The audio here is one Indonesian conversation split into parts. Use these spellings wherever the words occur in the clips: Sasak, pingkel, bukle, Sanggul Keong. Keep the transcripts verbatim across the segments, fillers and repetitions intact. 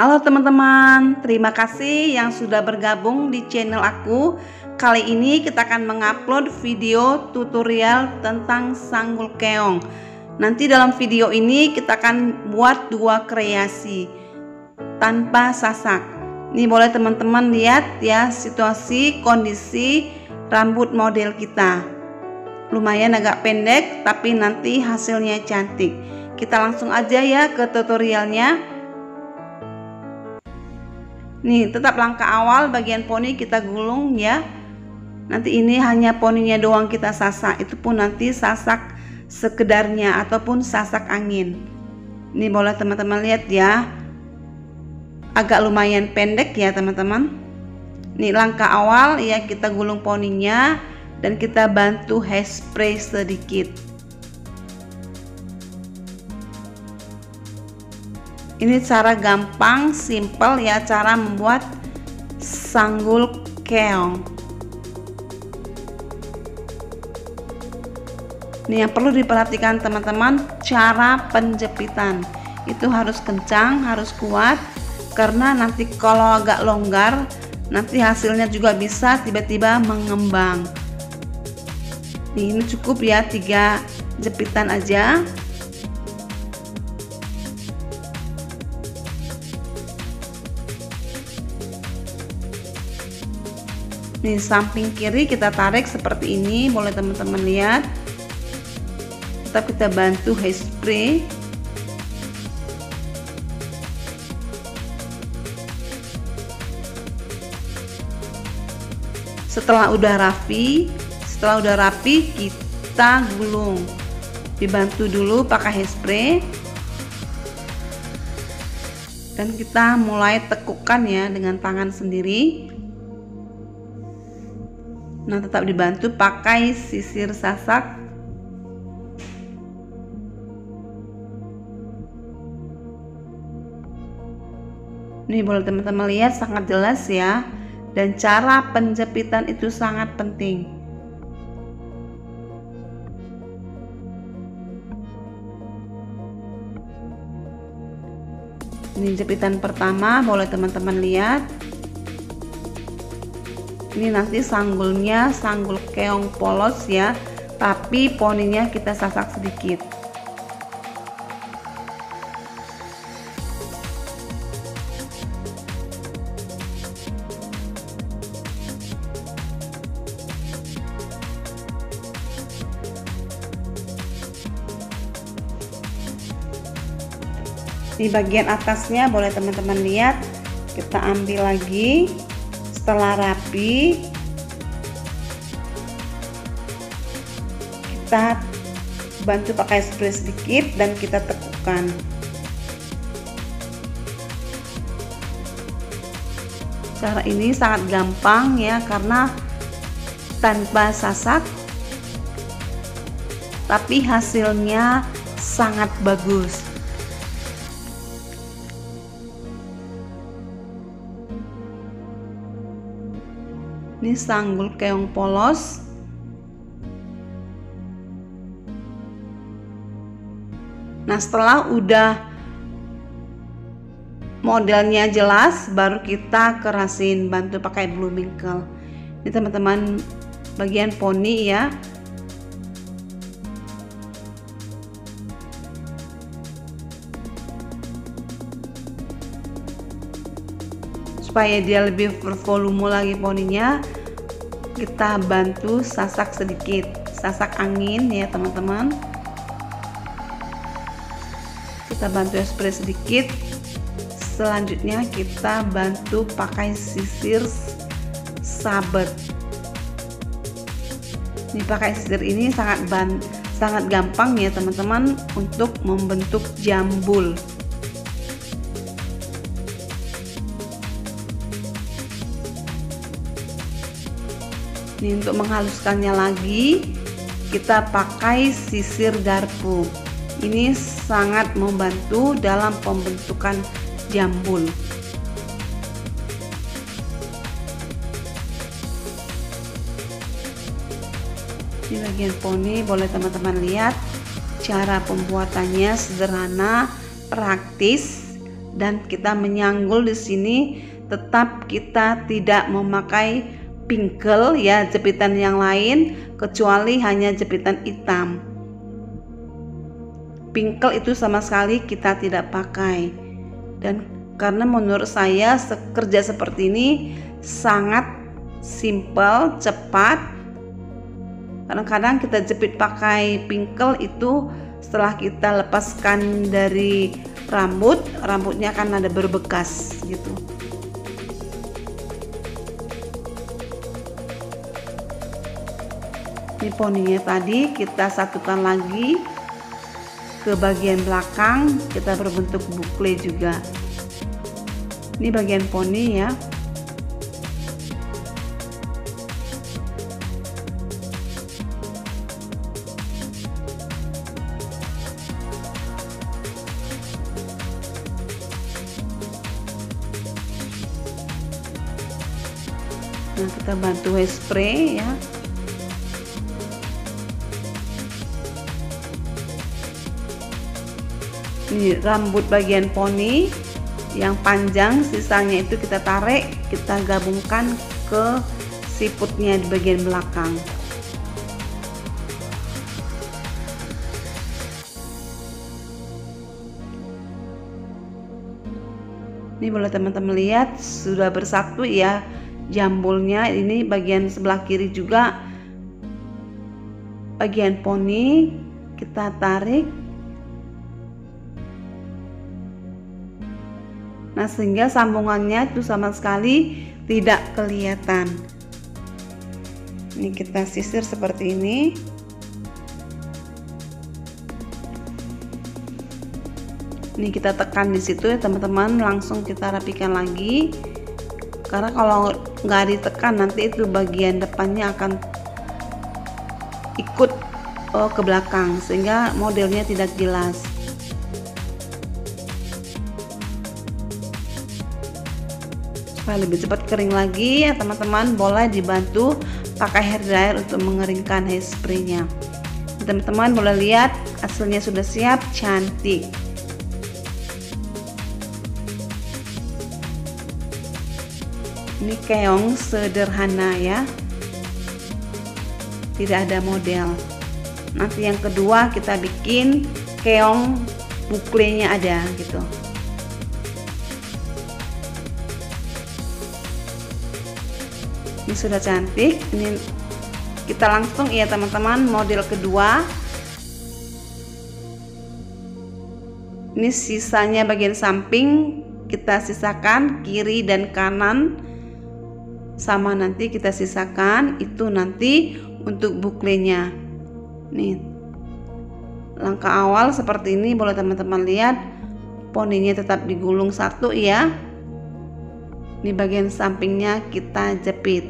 Halo teman-teman, terima kasih yang sudah bergabung di channel aku. Kali ini kita akan mengupload video tutorial tentang sanggul keong. Nanti dalam video ini kita akan buat dua kreasi tanpa sasak. Ini boleh teman-teman lihat ya, situasi kondisi rambut model kita. Lumayan agak pendek tapi nanti hasilnya cantik. Kita langsung aja ya ke tutorialnya. Nih, tetap langkah awal bagian poni kita gulung ya. Nanti ini hanya poninya doang kita sasak. Itu pun nanti sasak sekedarnya ataupun sasak angin. Ini boleh teman-teman lihat ya. Agak lumayan pendek ya teman-teman. Nih langkah awal ya, kita gulung poninya dan kita bantu hairspray sedikit. Ini cara gampang, simple ya, cara membuat sanggul keong. Ini yang perlu diperhatikan teman-teman, cara penjepitan itu harus kencang, harus kuat, karena nanti kalau agak longgar nanti hasilnya juga bisa tiba-tiba mengembang. Ini cukup ya, tiga jepitan aja. Nih samping kiri kita tarik seperti ini, boleh teman-teman lihat. Tetap kita bantu hairspray. Setelah udah rapi, setelah udah rapi kita gulung. Dibantu dulu pakai hairspray. Dan kita mulai tekukan ya dengan tangan sendiri. Nah, tetap dibantu pakai sisir sasak. Nih boleh teman-teman lihat sangat jelas ya. Dan cara penjepitan itu sangat penting. Ini jepitan pertama, boleh teman-teman lihat. Ini nanti sanggulnya sanggul keong polos ya, tapi poninya kita sasak sedikit. Di bagian atasnya boleh teman-teman lihat, kita ambil lagi. Setelah rapi kita bantu pakai spray sedikit dan kita tekukan. Cara ini sangat gampang ya, karena tanpa sasak tapi hasilnya sangat bagus. Ini sanggul keong polos. Nah, setelah udah modelnya jelas, baru kita kerasin, bantu pakai blooming curl. Ini teman-teman bagian poni ya. Supaya dia lebih bervolume lagi poninya, kita bantu sasak sedikit, sasak angin ya teman-teman. Kita bantu spray sedikit. Selanjutnya kita bantu pakai sisir sabet. Ini pakai sisir ini sangat ban sangat gampang ya teman-teman untuk membentuk jambul. Ini untuk menghaluskannya lagi kita pakai sisir garpu. Ini sangat membantu dalam pembentukan jambul. Di bagian poni boleh teman-teman lihat, cara pembuatannya sederhana, praktis, dan kita menyanggul di sini tetap kita tidak memakai pingkel ya, jepitan yang lain kecuali hanya jepitan hitam. Pingkel itu sama sekali kita tidak pakai. Dan karena menurut saya kerja seperti ini sangat simple, cepat. Kadang-kadang kita jepit pakai pingkel itu setelah kita lepaskan dari rambut, rambutnya kan ada berbekas gitu. Ini poninya tadi kita satukan lagi ke bagian belakang, kita berbentuk bukle juga. Ini bagian poni ya. Nah, kita bantu hairspray ya. Ini rambut bagian poni yang panjang, sisanya itu kita tarik, kita gabungkan ke siputnya di bagian belakang. Ini boleh teman-teman lihat sudah bersatu ya. Jambulnya ini bagian sebelah kiri juga, bagian poni kita tarik. Nah, sehingga sambungannya itu sama sekali tidak kelihatan. Ini kita sisir seperti ini. Ini kita tekan di situ ya teman-teman, langsung kita rapikan lagi. Karena kalau nggak ditekan nanti itu bagian depannya akan ikut oh, ke belakang sehingga modelnya tidak jelas. Supaya lebih cepat kering lagi ya teman-teman, boleh dibantu pakai hair dryer untuk mengeringkan hairspraynya. Teman-teman boleh lihat hasilnya sudah siap, cantik. Ini keong sederhana ya, tidak ada model. Nanti yang kedua kita bikin keong buklenya ada gitu. Ini sudah cantik. Ini kita langsung ya teman-teman, model kedua. Ini sisanya bagian samping kita sisakan, kiri dan kanan sama nanti kita sisakan, itu nanti untuk buklenya. Nih, langkah awal seperti ini, boleh teman-teman lihat poninya tetap digulung satu ya. Ini bagian sampingnya kita jepit.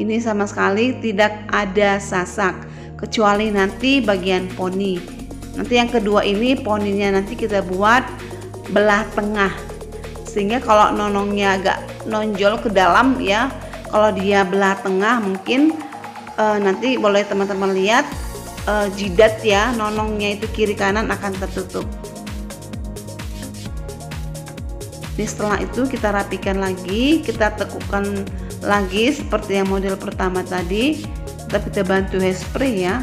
Ini sama sekali tidak ada sasak kecuali nanti bagian poni. Nanti yang kedua ini poninya nanti kita buat belah tengah, sehingga kalau nonongnya agak nonjol ke dalam ya, kalau dia belah tengah mungkin e, nanti boleh teman-teman lihat e, jidat ya, nonongnya itu kiri kanan akan tertutup. Ini setelah itu kita rapikan lagi, kita tekukan lagi seperti yang model pertama tadi, tapi kita bantu hairspray ya.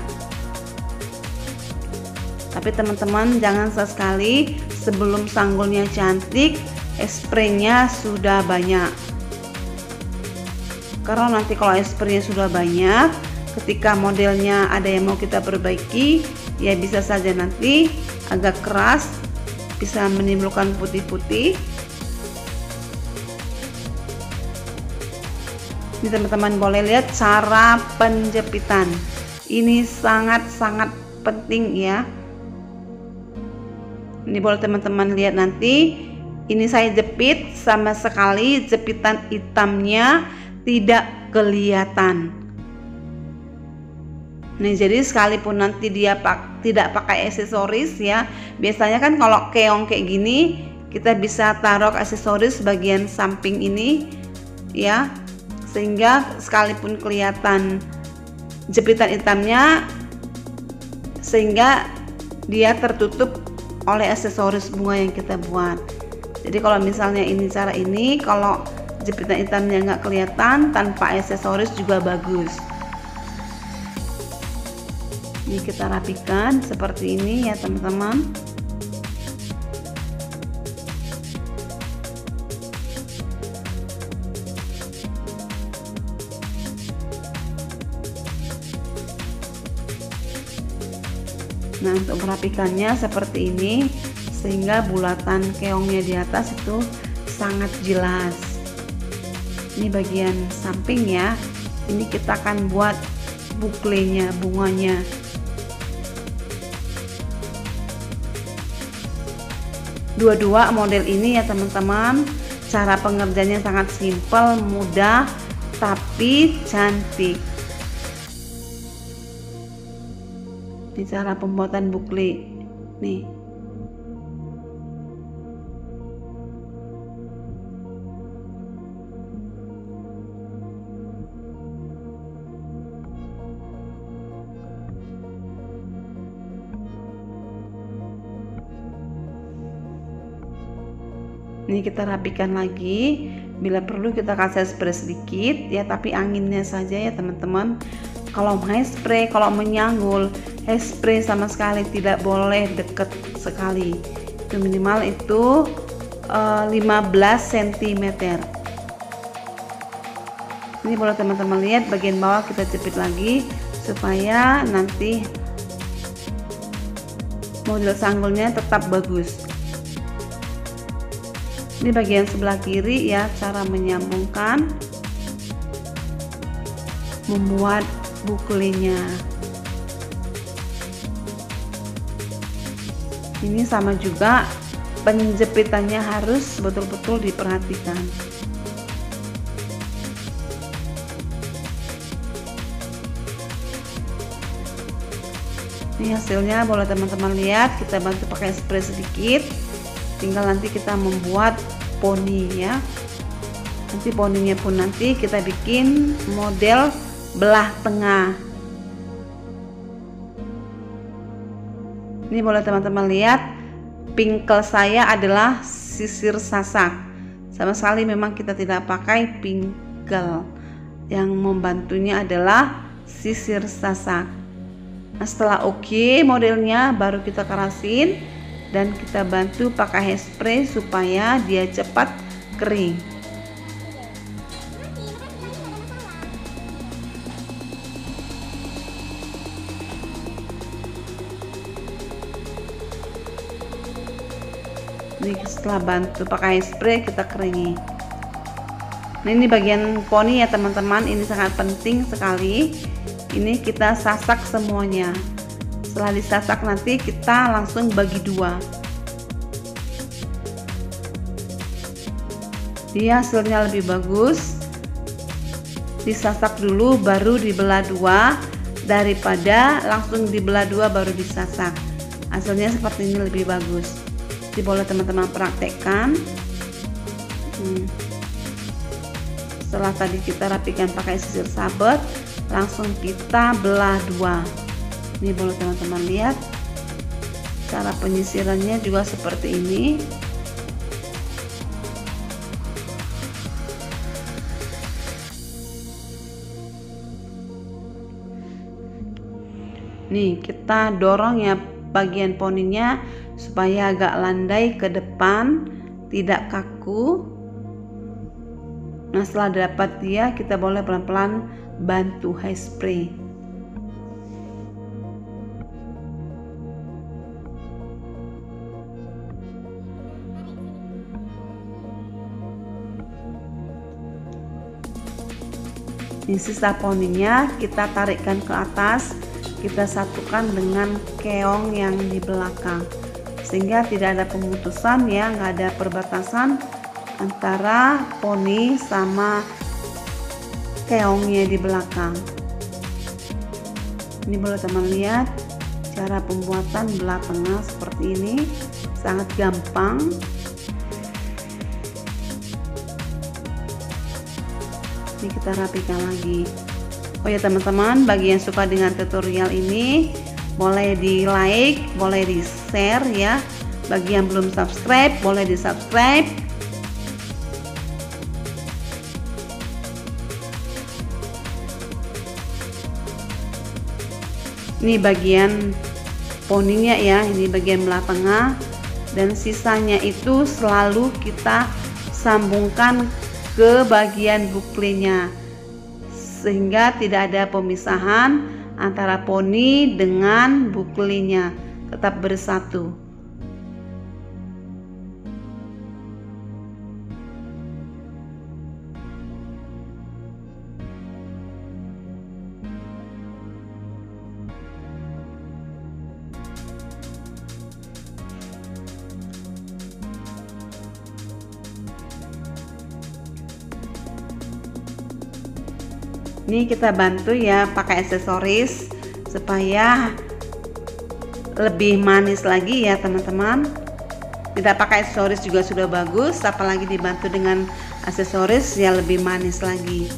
Tapi teman-teman jangan sesekali, sebelum sanggulnya cantik hairspraynya sudah banyak, karena nanti kalau hairspraynya sudah banyak ketika modelnya ada yang mau kita perbaiki ya bisa saja nanti agak keras, bisa menimbulkan putih-putih. Ini teman-teman boleh lihat cara penjepitan, ini sangat-sangat penting ya. Ini boleh teman-teman lihat nanti, ini saya jepit sama sekali jepitan hitamnya tidak kelihatan. Nah, jadi sekalipun nanti dia pak, tidak pakai aksesoris ya, biasanya kan kalau keong kayak gini kita bisa taruh aksesoris bagian samping ini ya, sehingga sekalipun kelihatan jepitan hitamnya sehingga dia tertutup oleh aksesoris bunga yang kita buat. Jadi kalau misalnya ini cara ini, kalau jepitan hitamnya nggak kelihatan tanpa aksesoris juga bagus. Ini kita rapikan seperti ini ya teman-teman. Nah, untuk merapikannya seperti ini sehingga bulatan keongnya di atas itu sangat jelas. Ini bagian samping ya. Ini kita akan buat buklenya, bunganya. Dua-dua model ini ya teman-teman. Cara pengerjanya sangat simpel, mudah, tapi cantik. Ini cara pembuatan bukle nih. Ini kita rapikan lagi. Bila perlu kita kasih spray sedikit ya, tapi anginnya saja ya teman-teman. Kalau high spray, kalau menyanggul, high spray sama sekali tidak boleh deket sekali. Itu minimal itu uh, lima belas sentimeter. Ini boleh teman-teman lihat bagian bawah kita jepit lagi supaya nanti model sanggulnya tetap bagus. Ini bagian sebelah kiri ya, cara menyambungkan, membuat buklenya. Ini sama juga penjepitannya harus betul-betul diperhatikan. Ini hasilnya boleh teman-teman lihat, kita bantu pakai spray sedikit. Tinggal nanti kita membuat poni ya. Nanti poninya pun nanti kita bikin model belah tengah. Ini boleh teman-teman lihat, pingkel saya adalah sisir sasak. Sama sekali memang kita tidak pakai pingkel, yang membantunya adalah sisir sasak. Nah, setelah oke modelnya baru kita kerasin dan kita bantu pakai hairspray supaya dia cepat kering. Ini setelah bantu pakai spray kita keringi. Nah, ini bagian poni ya teman-teman, ini sangat penting sekali. Ini kita sasak semuanya. Setelah disasak nanti kita langsung bagi dua. Dia hasilnya lebih bagus. Disasak dulu baru dibelah dua daripada langsung dibelah dua baru disasak. Hasilnya seperti ini lebih bagus. Jadi boleh teman-teman praktekkan. hmm. Setelah tadi kita rapikan pakai sisir sabet, langsung kita belah dua. Ini boleh teman-teman lihat, cara penyisirannya juga seperti ini. Nih kita dorong ya bagian poninya supaya agak landai ke depan, tidak kaku. Nah, setelah dapat dia, kita boleh pelan-pelan bantu hairspray. Ini sisa poninya kita tarikkan ke atas, kita satukan dengan keong yang di belakang sehingga tidak ada pemutusan ya, nggak ada perbatasan antara poni sama keongnya di belakang. Ini boleh teman lihat, cara pembuatan belah tengah seperti ini sangat gampang. Ini kita rapikan lagi. Oh ya teman-teman, bagi yang suka dengan tutorial ini boleh di like, boleh di share ya, Bagi yang belum subscribe, boleh di-subscribe. Ini bagian poundingnya ya, ini bagian belah tengah, dan sisanya itu selalu kita sambungkan ke bagian buklenya sehingga tidak ada pemisahan antara poni dengan buklenya, tetap bersatu. Ini kita bantu ya pakai aksesoris supaya lebih manis lagi ya teman-teman. Tidak pakai aksesoris juga sudah bagus, apalagi dibantu dengan aksesoris ya lebih manis lagi.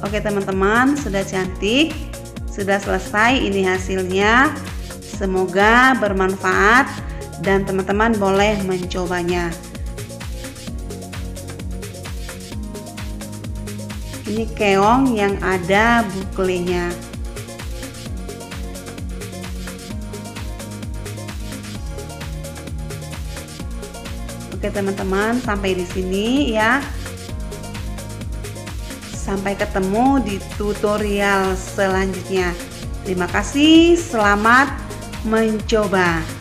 Oke teman-teman, sudah cantik, sudah selesai ini hasilnya. Semoga bermanfaat dan teman-teman boleh mencobanya. Ini keong yang ada buklenya. Oke teman-teman, sampai di sini ya. Sampai ketemu di tutorial selanjutnya. Terima kasih, selamat mencoba.